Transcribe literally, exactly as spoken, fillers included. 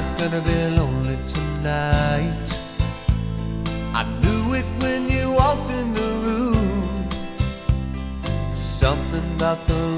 not gonna be lonely tonight. I knew it when you walked in the room. Something about the